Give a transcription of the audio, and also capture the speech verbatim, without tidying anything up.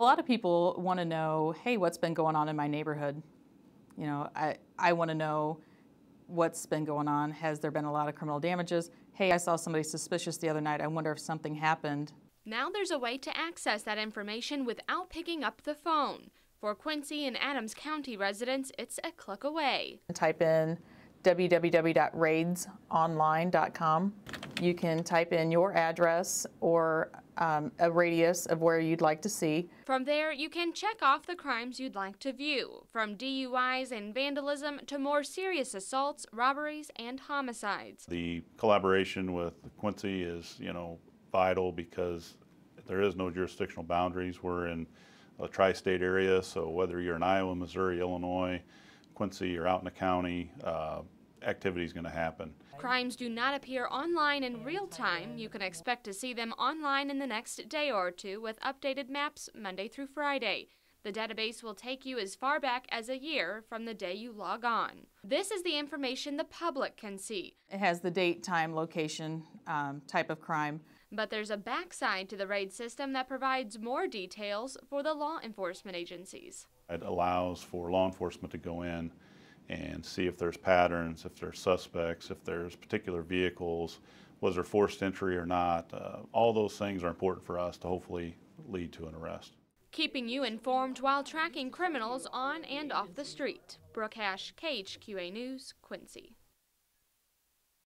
A lot of people want to know, hey, what's been going on in my neighborhood? You know, I, I want to know what's been going on. Has there been a lot of criminal damages? Hey, I saw somebody suspicious the other night. I wonder if something happened. Now there's a way to access that information without picking up the phone. For Quincy and Adams County residents, it's a click away. Type in w w w dot raids online dot com. You can type in your address or um, a radius of where you'd like to see. From there, you can check off the crimes you'd like to view, from D U Is and vandalism to more serious assaults, robberies, and homicides. The collaboration with Quincy is, you know, vital because there is no jurisdictional boundaries. We're in a tri-state area, so whether you're in Iowa, Missouri, Illinois, Quincy, or out in the county, uh, activity is going to happen. Crimes do not appear online in real time. You can expect to see them online in the next day or two with updated maps Monday through Friday. The database will take you as far back as a year from the day you log on. This is the information the public can see. It has the date, time, location, um, type of crime. But there's a backside to the RAID system that provides more details for the law enforcement agencies. It allows for law enforcement to go in and see if there's patterns, if there's suspects, if there's particular vehicles, was there forced entry or not. Uh, all those things are important for us to hopefully lead to an arrest. Keeping you informed while tracking criminals on and off the street. Brooke Hash, K H Q A News, Quincy.